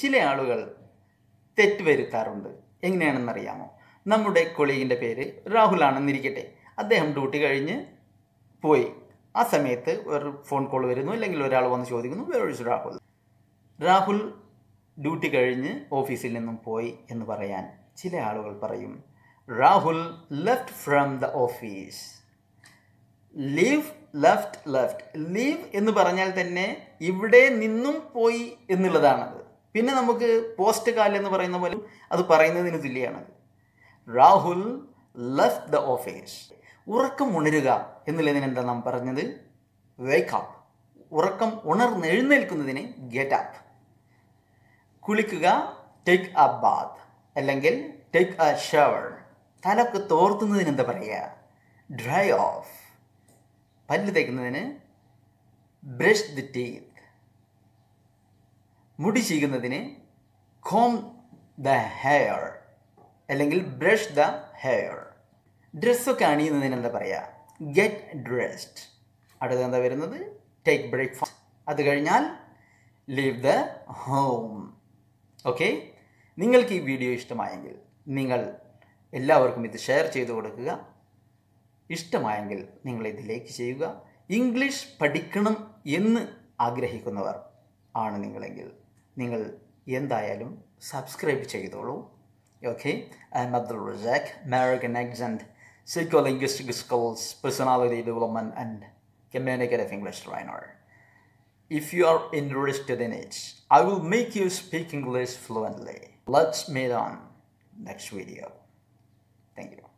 ചില ആളുകൾ തെറ്റ് വരുത്താറുണ്ട്. എങ്ങനെയാണെന്നറിയാമോ? നമ്മുടെ കൊളീഗിൻ്റെ പേര് രാഹുൽ ആണെന്നിരിക്കട്ടെ. അദ്ദേഹം ഡ്യൂട്ടി കഴിഞ്ഞ് പോയി. ആ സമയത്ത് ഒരു ഫോൺ കോൾ വരുന്നു, അല്ലെങ്കിൽ ഒരാൾ വന്ന് ചോദിക്കുന്നു, where is Rahul. Rahul duty കഴിഞ്ഞ് ഓഫീസിൽ നിന്നും പോയി എന്ന് പറയാൻ ചില ആളുകൾ പറയും, Rahul left from the office. Leave, left, left. Leave എന്ന് പറഞ്ഞാൽ തന്നെ ഇവിടെ നിന്നും പോയി എന്നുള്ളതാണത്. പിന്നെ നമുക്ക് പോസ്റ്റ് കാലം എന്ന് പറയുന്ന പോലും അത് പറയുന്നതിന് തുല്യമാണത്. Rahul left the office. ഉറക്കം ഉണരുക എന്നുള്ളതിനെന്താ നാം പറഞ്ഞത്? വേക്കപ്പ്. ഉറക്കം ഉണർന്ന് എഴുന്നേൽക്കുന്നതിന് ഗെറ്റ് അപ്പ്. കുളിക്കുക, ടേക്ക് എ ബാത്ത്, അല്ലെങ്കിൽ ടേക്ക് എ ഷവർ. തലക്ക് തോർത്തുന്നതിന് എന്താ പറയുക? Dry off. പല്ല് തേക്കുന്നതിന് ബ്രഷ് ദി ടീത്ത്. മുടി ചീകുന്നതിന് കോം ദ ഹെയർ, അല്ലെങ്കിൽ ബ്രഷ് ദ ഹെയർ. ഡ്രസ്സൊക്കെ അണിയുന്നതിന് എന്താ പറയുക? Get dressed. അടുത്ത എന്താ വരുന്നത്? Take breakfast. അത് കഴിഞ്ഞാൽ ലീവ് ദ ഹോം. ഓക്കെ, നിങ്ങൾക്ക് ഈ വീഡിയോ ഇഷ്ടമായെങ്കിൽ നിങ്ങൾ എല്ലാവർക്കും ഇത് ഷെയർ ചെയ്ത് കൊടുക്കുക. ഇഷ്ടമായെങ്കിൽ നിങ്ങൾ ഇത് ലൈക്ക് ചെയ്യുക. ഇംഗ്ലീഷ് പഠിക്കണം എന്ന് ആഗ്രഹിക്കുന്നവർ ആണ് നിങ്ങളെങ്കിൽ നിങ്ങൾ എന്തായാലും സബ്സ്ക്രൈബ് ചെയ്തോളൂ. Okay, I am Abdul Razak, American accent, psycholinguistic skills, personality development and communicative English trainer. If you are interested in it, I will make you speak English fluently. Let's meet on next video. Thank you.